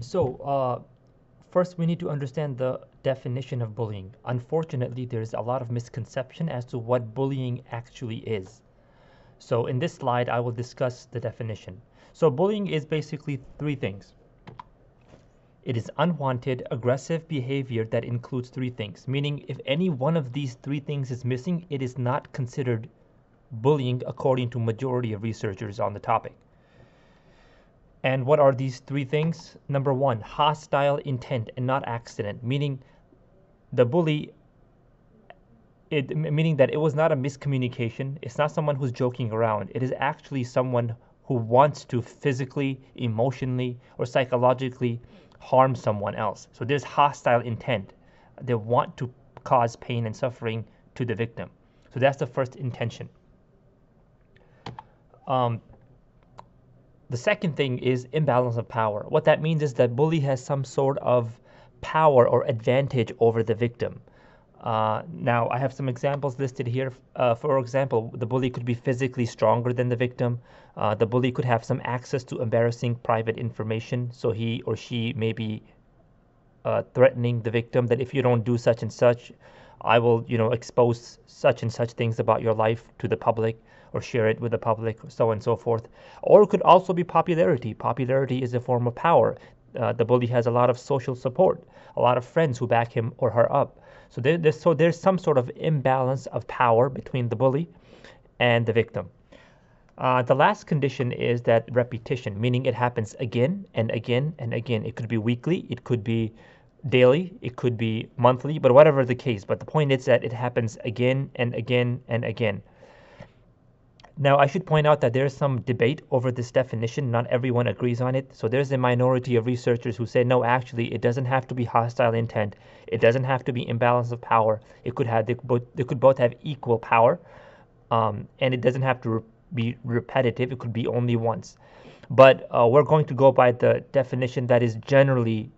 So first we need to understand the definition of bullying. Unfortunately, there is a lot of misconception as to what bullying actually is. So in this slide, I will discuss the definition. So bullying is basically three things. It is unwanted, aggressive behavior that includes three things, meaning if any one of these three things is missing, it is not considered bullying according to majority of researchers on the topic. And what are these three things? Number one, hostile intent and not accident, meaning the bully, meaning that it was not a miscommunication. It's not someone who's joking around. It is actually someone who wants to physically, emotionally, or psychologically harm someone else. So there's hostile intent. They want to cause pain and suffering to the victim. So that's the first intention. The second thing is imbalance of power. What that means is that bully has some sort of power or advantage over the victim. Now, I have some examples listed here. For example, the bully could be physically stronger than the victim. The bully could have some access to embarrassing private information. So he or she may be threatening the victim that if you don't do such and such, I will, expose such and such things about your life to the public or share it with the public, so on and so forth. Or it could also be popularity. Popularity is a form of power. The bully has a lot of social support, a lot of friends who back him or her up. So there's some sort of imbalance of power between the bully and the victim. The last condition is that repetition, meaning it happens again and again and again. It could be weekly, it could be daily, it could be monthly, but whatever the case. But the point is that it happens again and again and again. Now, I should point out that there is some debate over this definition. Not everyone agrees on it. So there's a minority of researchers who say, no, actually, it doesn't have to be hostile intent. It doesn't have to be imbalance of power. It could have, they could both have equal power. And it doesn't have to be repetitive. It could be only once. But we're going to go by the definition that is generally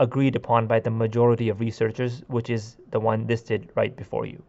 agreed upon by the majority of researchers, which is the one listed right before you.